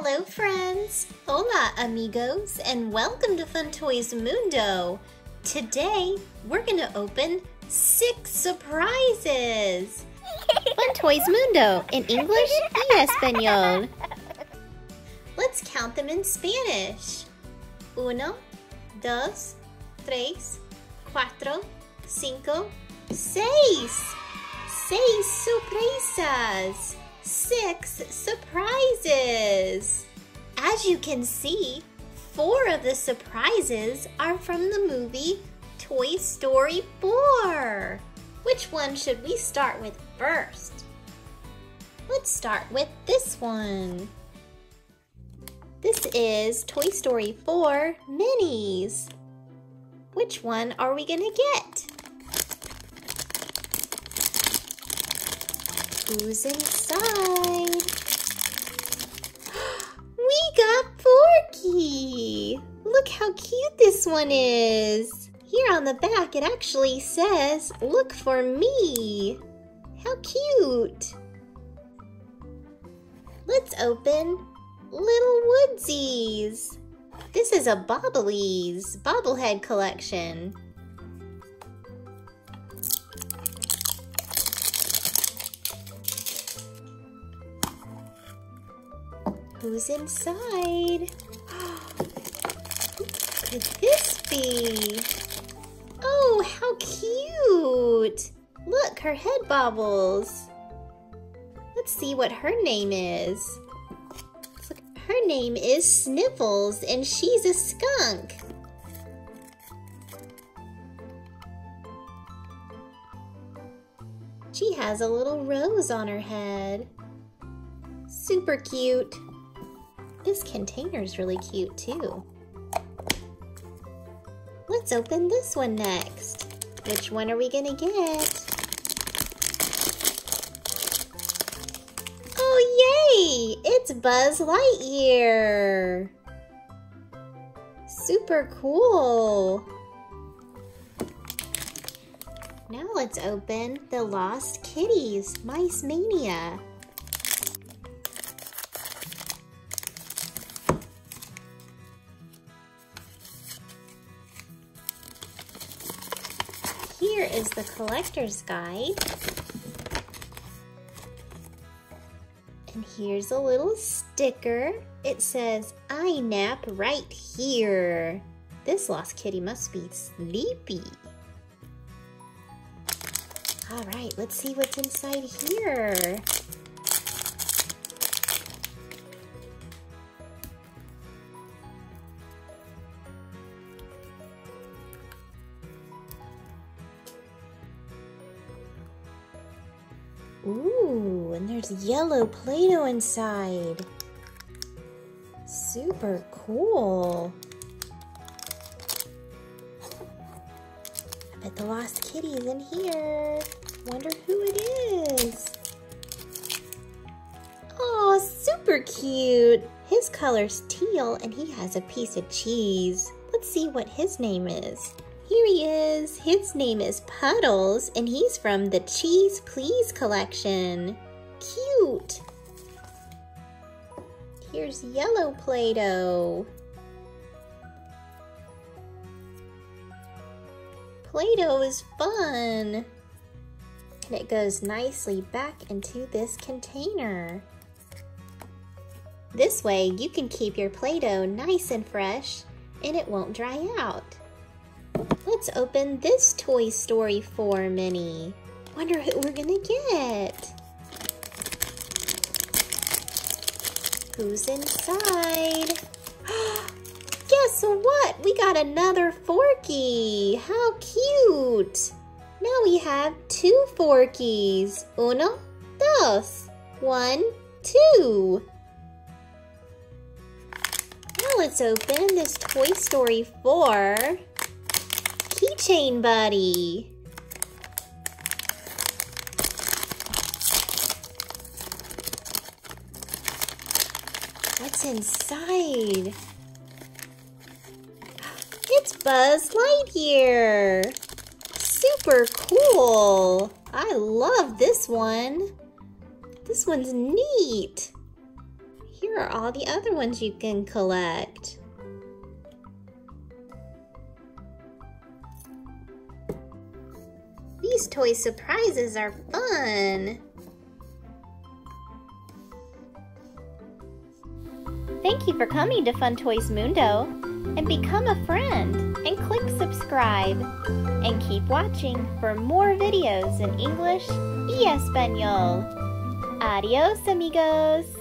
Hello friends! Hola amigos and welcome to Fun Toys Mundo! Today we're gonna open 6 surprises! Fun Toys Mundo in English y Espanol. Let's count them in Spanish. 1, 2, 3, 4, 5, 6. 6 sorpresas! 6 surprises! As you can see, 4 of the surprises are from the movie Toy Story 4. Which one should we start with first? Let's start with this one. This is Toy Story 4 Minis. Which one are we gonna get? Who's inside? We got Forky! Look how cute this one is! Here on the back it actually says, "Look for me!" How cute! Let's open Little Woodzeez! This is a Bobblies bobblehead collection. Who's inside? Who could this be? Oh, how cute! Look, her head bobbles. Let's see what her name is. Her name is Sniffles, and she's a skunk. She has a little rose on her head. Super cute. This container is really cute too. Let's open this one next. Which one are we gonna get? Oh yay! It's Buzz Lightyear! Super cool! Now let's open the Lost Kitties Mice Mania. Here is the collector's guide. And here's a little sticker. It says, "I nap right here." This lost kitty must be sleepy. All right, let's see what's inside here. Ooh, and there's yellow Play-Doh inside. Super cool. I bet the lost kitty is in here. Wonder who it is. Oh, super cute. His color's teal and he has a piece of cheese. Let's see what his name is. Here he is! His name is Puddles, and he's from the Cheese Please collection. Cute! Here's yellow Play-Doh. Play-Doh is fun! And it goes nicely back into this container. This way you can keep your Play-Doh nice and fresh, and it won't dry out. Let's open this Toy Story 4 Mini. Wonder who we're gonna get. Who's inside? Guess what? We got another Forky. How cute. Now we have 2 Forkies. 1, 2. 1, 2. Now let's open this Toy Story 4 Keychain Buddy. What's inside? It's Buzz Lightyear. Super cool. I love this one. This one's neat. Here are all the other ones you can collect. These toy surprises are fun! Thank you for coming to Fun Toys Mundo, and become a friend and click subscribe and keep watching for more videos in English y Espanol. Adios amigos!